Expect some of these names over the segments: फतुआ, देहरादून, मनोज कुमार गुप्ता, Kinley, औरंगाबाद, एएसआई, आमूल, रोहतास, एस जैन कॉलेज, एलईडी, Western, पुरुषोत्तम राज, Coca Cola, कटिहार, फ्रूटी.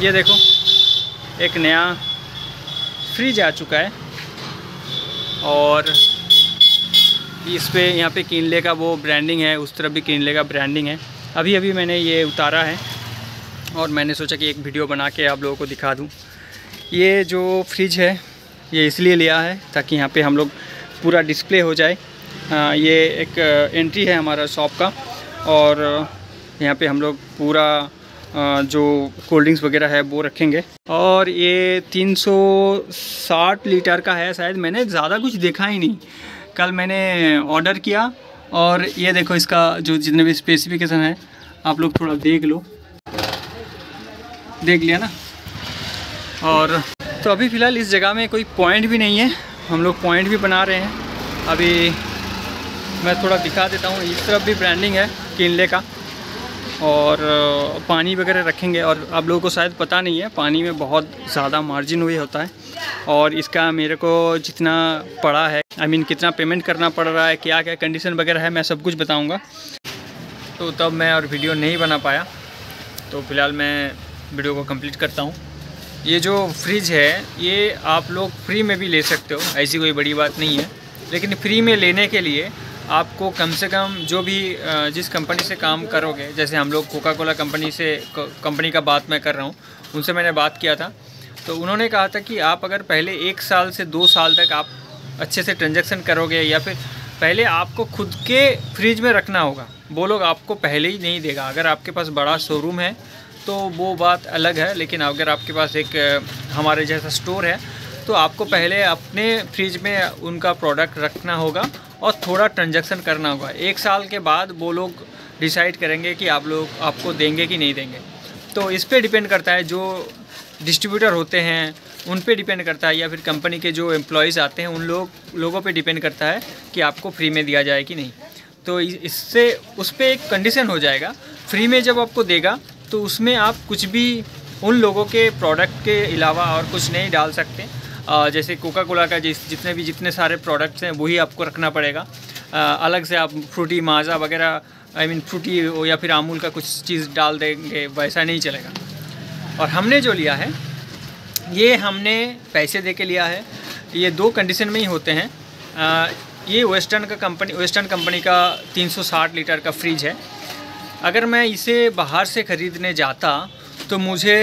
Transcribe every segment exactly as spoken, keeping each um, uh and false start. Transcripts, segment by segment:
ये देखो एक नया फ्रिज आ चुका है और इस पर यहाँ पे किनले का वो ब्रांडिंग है, उस तरफ भी किनले का ब्रांडिंग है। अभी अभी मैंने ये उतारा है और मैंने सोचा कि एक वीडियो बना के आप लोगों को दिखा दूँ। ये जो फ्रिज है ये इसलिए लिया है ताकि यहाँ पे हम लोग पूरा डिस्प्ले हो जाए। आ, ये एक एंट्री है हमारा शॉप का और यहाँ पे हम लोग पूरा आ, जो कोल्ड ड्रिंक्स वगैरह है वो रखेंगे। और ये तीन सौ साठ लीटर का है शायद, मैंने ज़्यादा कुछ देखा ही नहीं। कल मैंने ऑर्डर किया और ये देखो इसका जो जितने भी स्पेसिफिकेशन है आप लोग थोड़ा देख लो, देख लिया ना। और तो अभी फ़िलहाल इस जगह में कोई पॉइंट भी नहीं है, हम लोग पॉइंट भी बना रहे हैं। अभी मैं थोड़ा दिखा देता हूँ, इस तरफ भी ब्रांडिंग है किनले का और पानी वगैरह रखेंगे। और आप लोगों को शायद पता नहीं है पानी में बहुत ज़्यादा मार्जिन हुई होता है। और इसका मेरे को जितना पड़ा है, आई मीन कितना पेमेंट करना पड़ रहा है, क्या क्या कंडीशन वगैरह है, मैं सब कुछ बताऊँगा। तो तब मैं और वीडियो नहीं बना पाया, तो फ़िलहाल मैं वीडियो को कंप्लीट करता हूँ। ये जो फ्रिज है ये आप लोग फ्री में भी ले सकते हो, ऐसी कोई बड़ी बात नहीं है। लेकिन फ्री में लेने के लिए आपको कम से कम जो भी जिस कंपनी से काम करोगे, जैसे हम लोग कोका कोला कंपनी से कंपनी का बात मैं कर रहा हूँ, उनसे मैंने बात किया था। तो उन्होंने कहा था कि आप अगर पहले एक साल से दो साल तक आप अच्छे से ट्रांजैक्शन करोगे, या फिर पहले आपको खुद के फ्रिज में रखना होगा, वो लोग आपको पहले ही नहीं देगा। अगर आपके पास बड़ा शोरूम है तो वो बात अलग है, लेकिन अगर आपके पास एक हमारे जैसा स्टोर है तो आपको पहले अपने फ्रिज में उनका प्रोडक्ट रखना होगा और थोड़ा ट्रांजैक्शन करना होगा। एक साल के बाद वो लोग डिसाइड करेंगे कि आप लोग आपको देंगे कि नहीं देंगे। तो इस पे डिपेंड करता है, जो डिस्ट्रीब्यूटर होते हैं उन पे डिपेंड करता है, या फिर कंपनी के जो एम्प्लॉयज़ आते हैं उन लोग लोगों पर डिपेंड करता है कि आपको फ्री में दिया जाए कि नहीं। तो इससे उस पर एक कंडीशन हो जाएगा, फ्री में जब आपको देगा तो उसमें आप कुछ भी उन लोगों के प्रोडक्ट के अलावा और कुछ नहीं डाल सकते। जैसे कोका कोला का जिस जितने भी जितने सारे प्रोडक्ट्स हैं वही आपको रखना पड़ेगा। अलग से आप फ्रूटी माजा वगैरह आई मीन फ्रूटी या फिर आमूल का कुछ चीज़ डाल देंगे, वैसा नहीं चलेगा। और हमने जो लिया है ये हमने पैसे दे के लिया है। ये दो कंडीशन में ही होते हैं। ये वेस्टर्न का कंपनी वेस्टर्न कंपनी का तीन सौ साठ लीटर का फ्रिज है। अगर मैं इसे बाहर से ख़रीदने जाता तो मुझे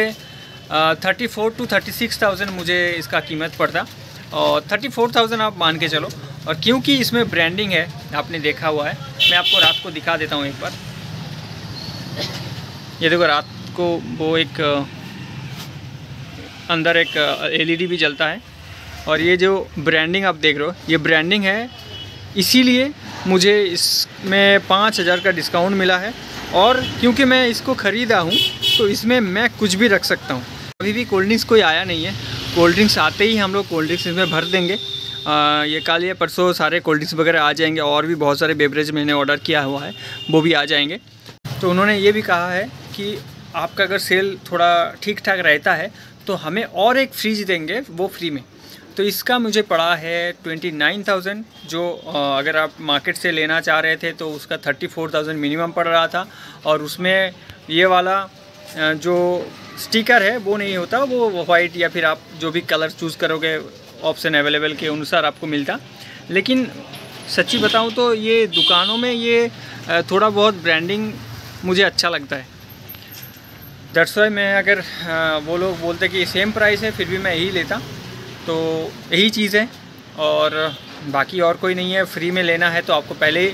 thirty four to thirty six thousand मुझे इसका कीमत पड़ता, और थर्टी फोर थाउजेंड आप मान के चलो। और क्योंकि इसमें ब्रांडिंग है, आपने देखा हुआ है, मैं आपको रात को दिखा देता हूँ एक बार। ये देखो रात को वो एक अंदर एक एलईडी भी जलता है। और ये जो ब्रांडिंग आप देख रहे हो ये ब्रांडिंग है, इसीलिए मुझे इसमें पाँच हज़ार का डिस्काउंट मिला है। और क्योंकि मैं इसको ख़रीदा हूँ तो इसमें मैं कुछ भी रख सकता हूँ। अभी भी कोल्ड ड्रिंक्स कोई आया नहीं है, कोल्ड ड्रिंक्स आते ही हम लोग कोल्ड ड्रिंक्स इसमें भर देंगे। आ, ये कल या परसों सारे कोल्ड ड्रिंक्स वगैरह आ जाएंगे, और भी बहुत सारे बेवरेज मैंने ऑर्डर किया हुआ है वो भी आ जाएंगे। तो उन्होंने ये भी कहा है कि आपका अगर सेल थोड़ा ठीक ठाक रहता है तो हमें और एक फ्रिज देंगे वो फ्री में। तो इसका मुझे पड़ा है ट्वेंटी नाइन थाउजेंड, जो अगर आप मार्केट से लेना चाह रहे थे तो उसका थर्टी फोर थाउजेंड मिनिमम पड़ रहा था। और उसमें ये वाला जो स्टिकर है वो नहीं होता, वो वाइट या फिर आप जो भी कलर चूज़ करोगे ऑप्शन अवेलेबल के अनुसार आपको मिलता। लेकिन सच्ची बताऊं तो ये दुकानों में ये थोड़ा बहुत ब्रांडिंग मुझे अच्छा लगता है। दैट्स व्हाई मैं, अगर वो लोग बोलते कि सेम प्राइस है फिर भी मैं यही लेता। तो यही चीज़ है, और बाकी और कोई नहीं है। फ्री में लेना है तो आपको पहले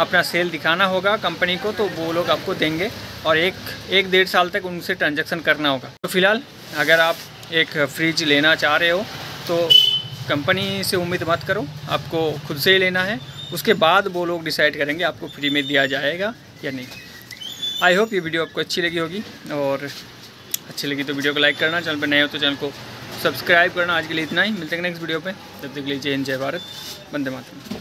अपना सेल दिखाना होगा कंपनी को, तो वो लोग आपको देंगे। और एक एक डेढ़ साल तक उनसे ट्रांजैक्शन करना होगा। तो फिलहाल अगर आप एक फ्रिज लेना चाह रहे हो तो कंपनी से उम्मीद मत करो, आपको खुद से ही लेना है। उसके बाद वो लोग डिसाइड करेंगे आपको फ्री में दिया जाएगा या नहीं। आई होप ये वीडियो आपको अच्छी लगी होगी, और अच्छी लगी तो वीडियो को लाइक करना, चैनल पर नए हो तो चैनल को सब्सक्राइब करना। आज के लिए इतना ही, मिलते हैं नेक्स्ट वीडियो पे। तब तक के लिए जय हिंद, जय भारत, वंदे मातरम।